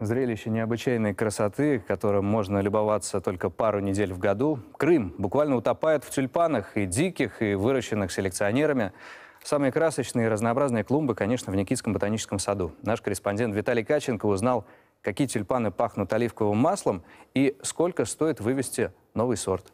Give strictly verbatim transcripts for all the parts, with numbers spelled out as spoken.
Зрелище необычайной красоты, которым можно любоваться только пару недель в году. Крым буквально утопает в тюльпанах, и диких, и выращенных селекционерами. Самые красочные и разнообразные клумбы, конечно, в Никитском ботаническом саду. Наш корреспондент Виталий Каченко узнал, какие тюльпаны пахнут оливковым маслом и сколько стоит вывести новый сорт.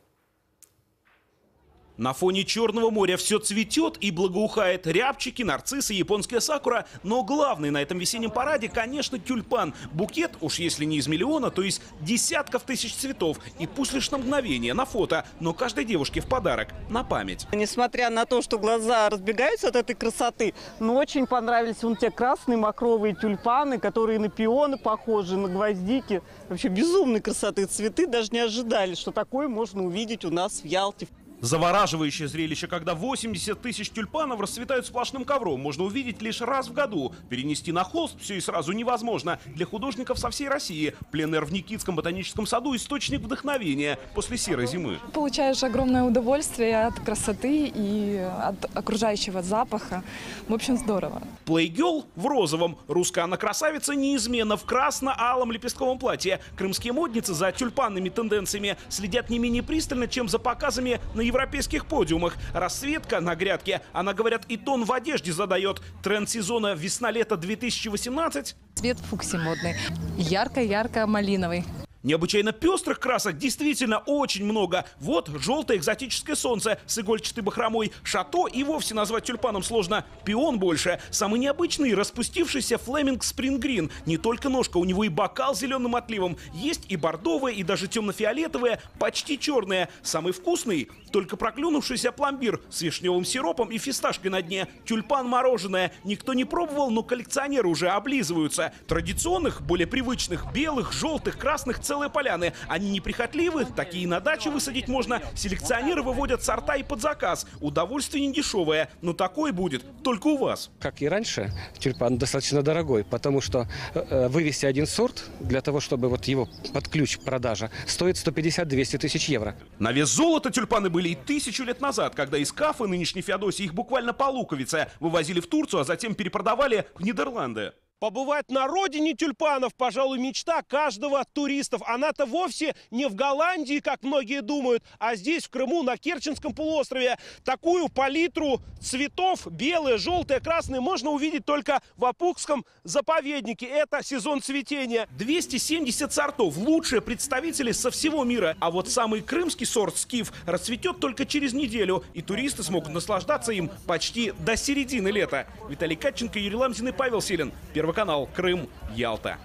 На фоне Черного моря все цветет и благоухает. Рябчики, нарциссы, японская сакура. Но главный на этом весеннем параде, конечно, тюльпан. Букет, уж если не из миллиона, то из десятков тысяч цветов. И пусть лишь на мгновение, на фото, но каждой девушке в подарок, на память. Несмотря на то, что глаза разбегаются от этой красоты, но очень понравились вон те красные мокровые тюльпаны, которые на пионы похожи, на гвоздики. Вообще безумной красоты цветы, даже не ожидали, что такое можно увидеть у нас в Ялте. Завораживающее зрелище, когда восемьдесят тысяч тюльпанов расцветают сплошным ковром, можно увидеть лишь раз в году. Перенести на холст все и сразу невозможно. Для художников со всей России пленер в Никитском ботаническом саду – источник вдохновения после серой зимы. Получаешь огромное удовольствие от красоты и от окружающего запаха. В общем, здорово. Плейгел в розовом. Русская она красавица неизменно в красно-алом лепестковом платье. Крымские модницы за тюльпанными тенденциями следят не менее пристально, чем за показами на европейских подиумах. Расцветка на грядке, она, говорят, и тон в одежде задает. Тренд сезона весна-лето две тысячи восемнадцать. Цвет фуксий модный, ярко-ярко-малиновый. Необычайно пестрых красок действительно очень много. Вот желтое экзотическое солнце с игольчатой бахромой. Шато и вовсе назвать тюльпаном сложно. Пион больше. Самый необычный – распустившийся Флеминг Спрингрин. Не только ножка, у него и бокал с зеленым отливом. Есть и бордовые, и даже темно-фиолетовые, почти черные. Самый вкусный – только проклюнувшийся пломбир с вишневым сиропом и фисташкой на дне. Тюльпан-мороженое. Никто не пробовал, но коллекционеры уже облизываются. Традиционных, более привычных, белых, желтых, красных – целые поляны. Они неприхотливы, такие на даче высадить можно. Селекционеры выводят сорта и под заказ. Удовольствие не дешевое, но такое будет только у вас. Как и раньше, тюльпан достаточно дорогой, потому что вывести один сорт, для того, чтобы вот его под ключ продажа, стоит сто пятьдесят — двести тысяч евро. На вес золота тюльпаны были и тысячу лет назад, когда из Скафа, нынешней Феодосии, их буквально по луковице вывозили в Турцию, а затем перепродавали в Нидерланды. Побывать на родине тюльпанов, пожалуй, мечта каждого туристов. Она-то вовсе не в Голландии, как многие думают, а здесь, в Крыму, на Керченском полуострове. Такую палитру цветов, белые, желтые, красные, можно увидеть только в Опукском заповеднике. Это сезон цветения. двести семьдесят сортов. Лучшие представители со всего мира. А вот самый крымский сорт «Скиф» расцветет только через неделю. И туристы смогут наслаждаться им почти до середины лета. Виталий Каченко, Юрий Ламзин и Павел Силин. Первый канал. Крым, Ялта.